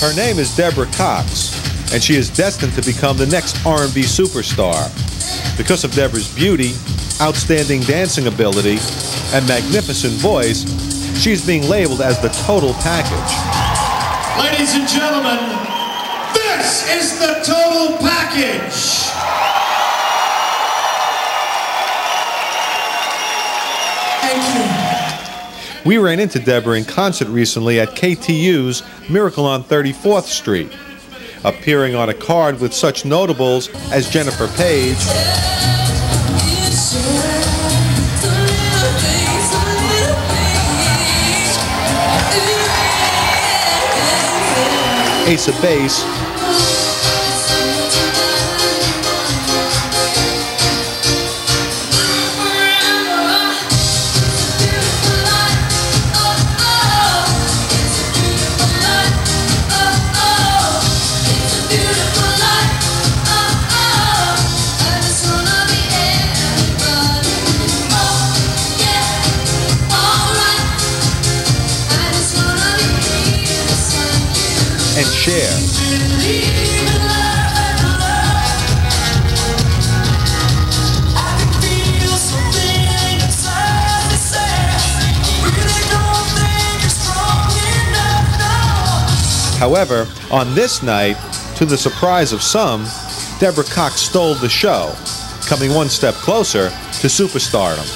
Her name is Deborah Cox, and she is destined to become the next R&B superstar. Because of Deborah's beauty, outstanding dancing ability, and magnificent voice, she's being labeled as the total package. Ladies and gentlemen, this is the total package! We ran into Deborah in concert recently at KTU's Miracle on 34th Street, appearing on a card with such notables as Jenniffer Paige, Ace of Base, and Cher. However, on this night, to the surprise of some, Deborah Cox stole the show, coming one step closer to superstardom.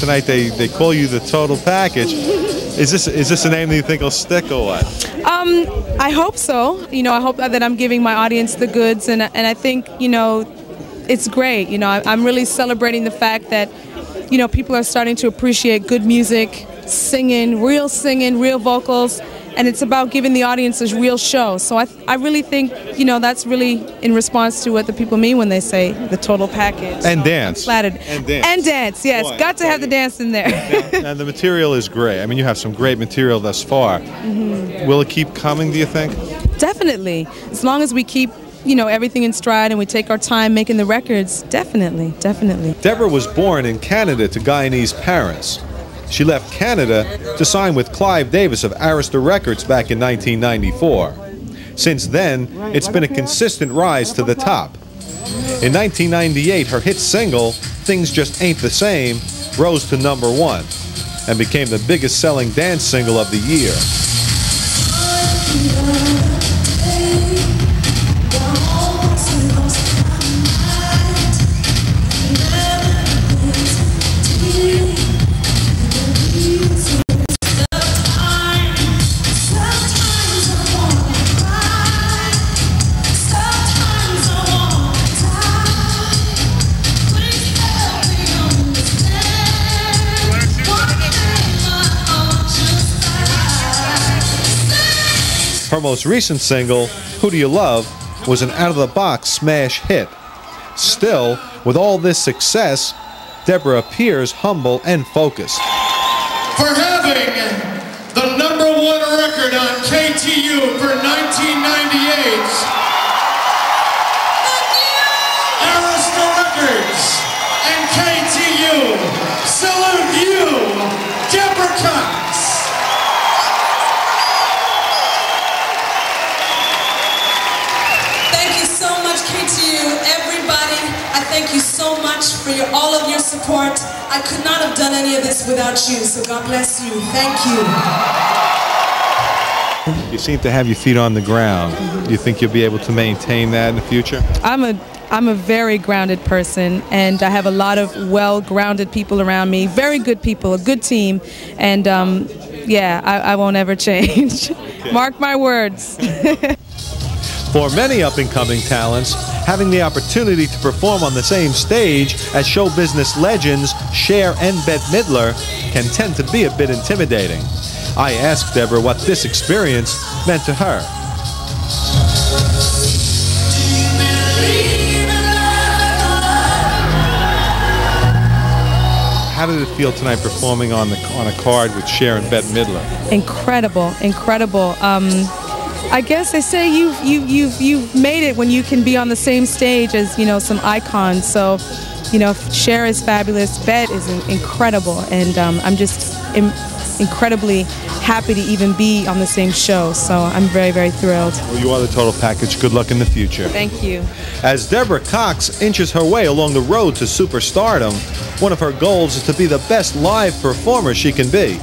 Tonight they call you the total package. Is this a name that you think will stick or what? I hope so. You know, I hope that I'm giving my audience the goods, and I think, you know, it's great. You know, I'm really celebrating the fact that, you know, people are starting to appreciate good music, singing, real vocals, and it's about giving the audience a real show. So I really think, you know, that's really in response to what the people mean when they say the total package. And so dance. I'm flattered. And dance. And dance, yes. Boy, got to have the dance in there. And the material is great. I mean, you have some great material thus far. Mm-hmm. Will it keep coming, do you think? Definitely. As long as we keep, you know, everything in stride and we take our time making the records, definitely, definitely. Deborah was born in Canada to Guyanese parents. She left Canada to sign with Clive Davis of Arista Records back in 1994. Since then, it's been a consistent rise to the top. In 1998, her hit single, Things Just Ain't the Same, rose to #1 and became the biggest selling dance single of the year. Her most recent single, Who Do You Love, was an out-of-the-box smash hit. Still, with all this success, Deborah appears humble and focused. For having the #1 record on KTU for 1998, Arista Records and KTU salute you, Deborah Cox. Thank you so much for all of your support. I could not have done any of this without you, so God bless you. Thank you. You seem to have your feet on the ground. Do you think you'll be able to maintain that in the future? I'm a I'm a very grounded person, and I have a lot of well-grounded people around me, very good people, a good team, and yeah, I won't ever change. Okay. Mark my words. For many up-and-coming talents, having the opportunity to perform on the same stage as show business legends Cher and Bette Midler can tend to be a bit intimidating. I asked Deborah what this experience meant to her. How did it feel tonight performing on a card with Cher and Bette Midler? Incredible, incredible. I guess they say you've made it when you can be on the same stage as, you know, some icons. So, you know, Cher is fabulous, Bette is incredible, and I'm just incredibly happy to even be on the same show. So I'm very, very thrilled. Well, you are the total package. Good luck in the future. Thank you. As Deborah Cox inches her way along the road to superstardom, one of her goals is to be the best live performer she can be,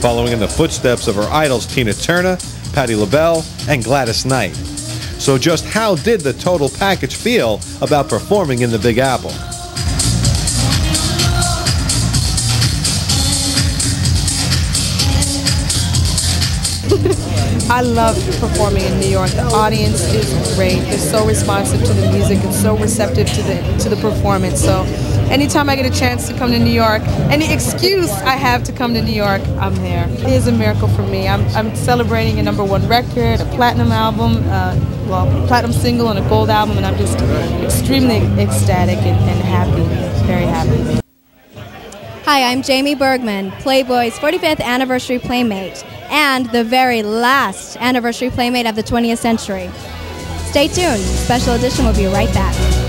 following in the footsteps of her idols Tina Turner, Patti LaBelle, and Gladys Knight. So just how did the total package feel about performing in the Big Apple? I love performing in New York. The audience is great. They're so responsive to the music and so receptive to the performance. So anytime I get a chance to come to New York, any excuse I have to come to New York, I'm there. It is a miracle for me. I'm celebrating a #1 record, a platinum album, well, platinum single and a gold album, and I'm just extremely ecstatic and happy, very happy. Hi, I'm Jamie Bergman, Playboy's 45th anniversary playmate, and the very last anniversary playmate of the 20th century. Stay tuned. Special edition will be right back.